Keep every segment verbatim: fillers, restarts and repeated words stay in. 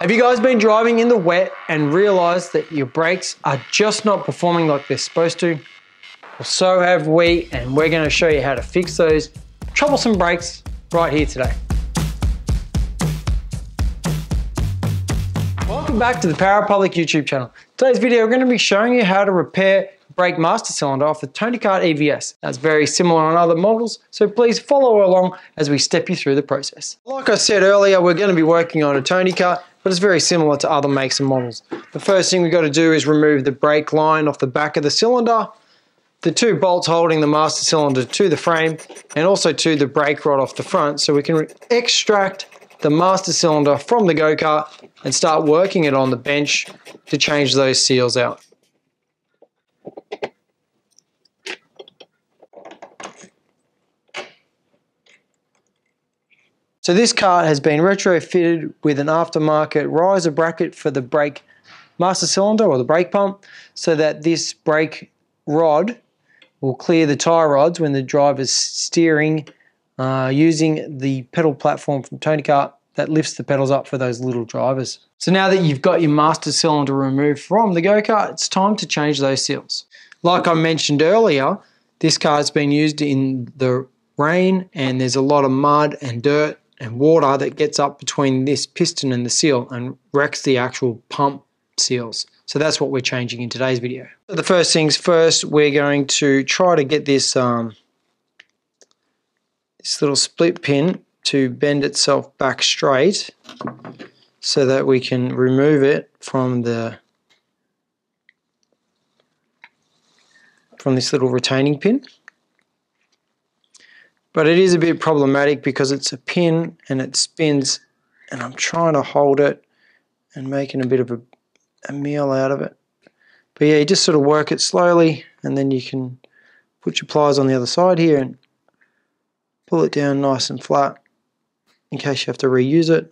Have you guys been driving in the wet and realized that your brakes are just not performing like they're supposed to? Well, so have we, and we're gonna show you how to fix those troublesome brakes right here today. Welcome back to the Power Republic YouTube channel. Today's video, we're gonna be showing you how to repair brake master cylinder off the Tony Kart E V S. That's very similar on other models, so please follow along as we step you through the process. Like I said earlier, we're going to be working on a Tony Kart, but it's very similar to other makes and models. The first thing we've got to do is remove the brake line off the back of the cylinder, the two bolts holding the master cylinder to the frame, and also to the brake rod off the front, so we can extract the master cylinder from the go-kart and start working it on the bench to change those seals out. So this kart has been retrofitted with an aftermarket riser bracket for the brake master cylinder or the brake pump, so that this brake rod will clear the tie rods when the driver's steering uh, using the pedal platform from Tony Kart that lifts the pedals up for those little drivers. So now that you've got your master cylinder removed from the go-kart, it's time to change those seals. Like I mentioned earlier, this kart's been used in the rain and there's a lot of mud and dirt and water that gets up between this piston and the seal and wrecks the actual pump seals. So that's what we're changing in today's video. So the first things first, we're going to try to get this, um, this little split pin to bend itself back straight so that we can remove it from the from this little retaining pin. But it is a bit problematic because it's a pin and it spins, and I'm trying to hold it and making a bit of a, a meal out of it. But yeah, you just sort of work it slowly and then you can put your pliers on the other side here and pull it down nice and flat in case you have to reuse it.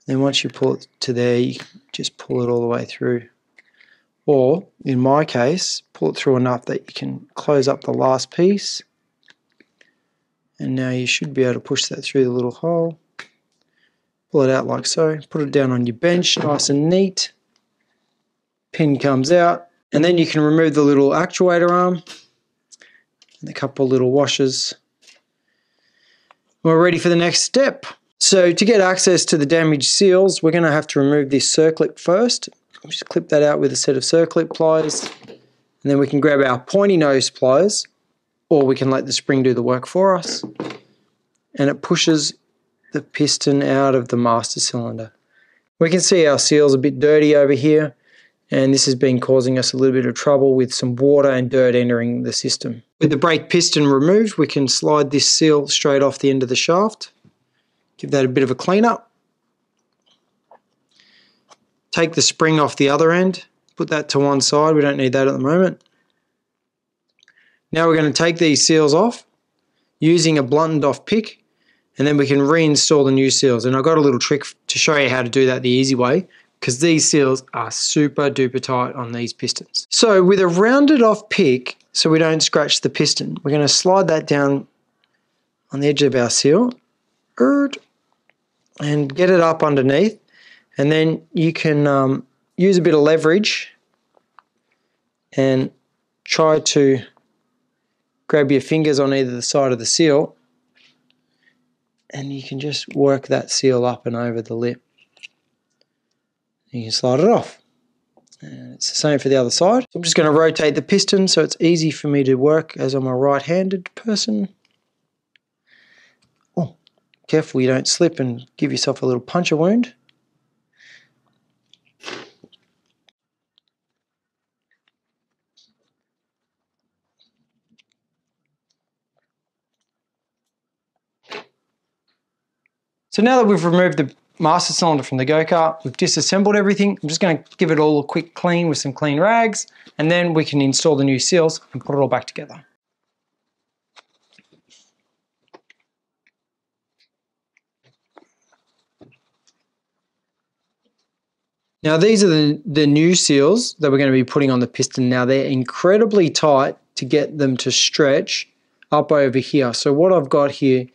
And then once you pull it to there, you can just pull it all the way through. Or, in my case, pull it through enough that you can close up the last piece. And now you should be able to push that through the little hole, pull it out like so, put it down on your bench, nice and neat, pin comes out, and then you can remove the little actuator arm and a couple little washers. We're ready for the next step. So to get access to the damaged seals, we're going to have to remove this circlip first. Just clip that out with a set of circlip pliers, and then we can grab our pointy nose pliers, or we can let the spring do the work for us, and it pushes the piston out of the master cylinder. We can see our seal's a bit dirty over here, and this has been causing us a little bit of trouble with some water and dirt entering the system. With the brake piston removed, we can slide this seal straight off the end of the shaft, give that a bit of a clean up, take the spring off the other end, put that to one side, we don't need that at the moment. Now we're going to take these seals off using a blunted off pick, and then we can reinstall the new seals. And I've got a little trick to show you how to do that the easy way, because these seals are super duper tight on these pistons. So with a rounded off pick, so we don't scratch the piston, we're going to slide that down on the edge of our seal and get it up underneath, and then you can um, use a bit of leverage and try to grab your fingers on either the side of the seal, and you can just work that seal up and over the lip. You can slide it off. And it's the same for the other side. So I'm just going to rotate the piston so it's easy for me to work as I'm a right-handed person. Oh, careful you don't slip and give yourself a little puncture wound. So now that we've removed the master cylinder from the go-kart, we've disassembled everything, I'm just going to give it all a quick clean with some clean rags, and then we can install the new seals and put it all back together. Now these are the, the new seals that we're going to be putting on the piston. Now they're incredibly tight to get them to stretch up over here. So what I've got here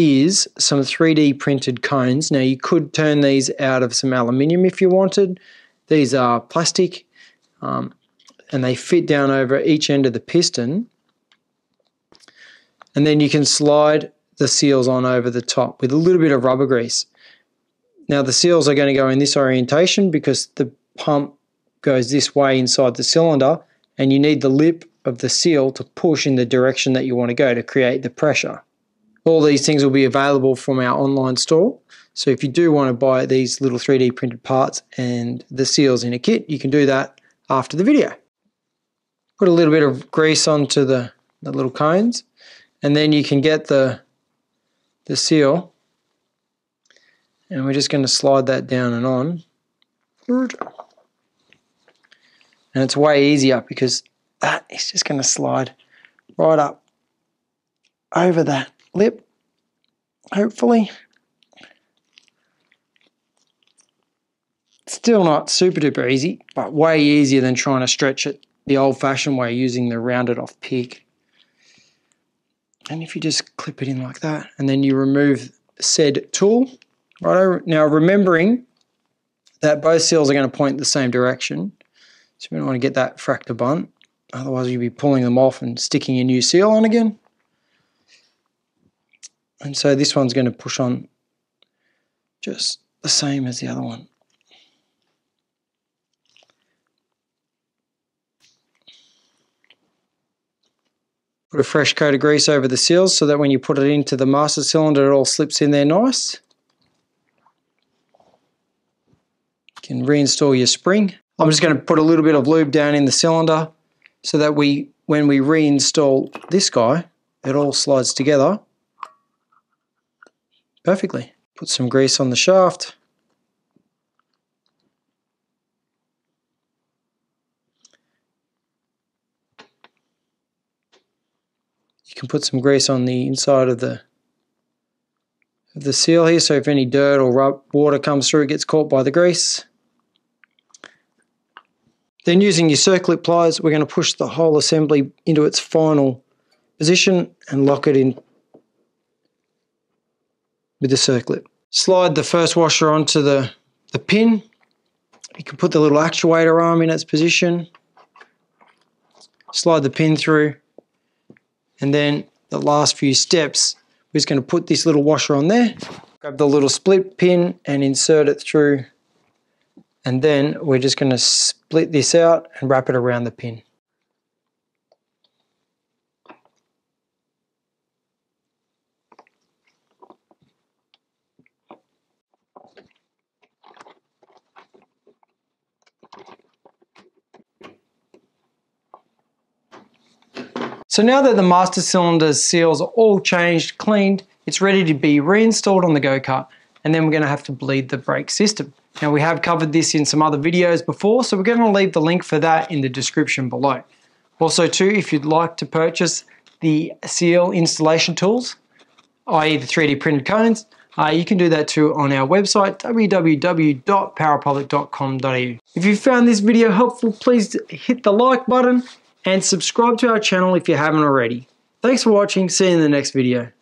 is some three D printed cones. Now you could turn these out of some aluminium if you wanted. These are plastic, um, and they fit down over each end of the piston, and then you can slide the seals on over the top with a little bit of rubber grease. Now the seals are going to go in this orientation because the pump goes this way inside the cylinder, and you need the lip of the seal to push in the direction that you want to go to create the pressure. All these things will be available from our online store, so if you do want to buy these little three D printed parts and the seals in a kit, you can do that after the video. Put a little bit of grease onto the, the little cones, and then you can get the, the seal, and we're just going to slide that down and on. And it's way easier because that is just going to slide right up over that lip, hopefully. Still not super duper easy, but way easier than trying to stretch it the old-fashioned way using the rounded off pick. And if you just clip it in like that, and then you remove said tool. Right over. Now remembering that both seals are going to point the same direction, so we don't want to get that fracture bunt, otherwise you'll be pulling them off and sticking a new seal on again. And so this one's going to push on just the same as the other one. Put a fresh coat of grease over the seals so that when you put it into the master cylinder, it all slips in there nice. You can reinstall your spring. I'm just going to put a little bit of lube down in the cylinder so that we, when we reinstall this guy, it all slides together perfectly. Put some grease on the shaft. You can put some grease on the inside of the of the seal here, so if any dirt or rub, water comes through, it gets caught by the grease. Then using your circlip pliers, we're going to push the whole assembly into its final position and lock it in with the circlip. Slide the first washer onto the, the pin. You can put the little actuator arm in its position. Slide the pin through. And then the last few steps, we're just going to put this little washer on there. Grab the little split pin and insert it through. And then we're just going to split this out and wrap it around the pin. So now that the master cylinder seals are all changed, cleaned, it's ready to be reinstalled on the go-kart, and then we're going to have to bleed the brake system. Now we have covered this in some other videos before, so we're going to leave the link for that in the description below. Also too, if you'd like to purchase the seal installation tools, that is the three D printed cones, uh, you can do that too on our website, w w w dot power public dot com dot a u. If you found this video helpful, please hit the like button and subscribe to our channel if you haven't already. Thanks for watching, see you in the next video.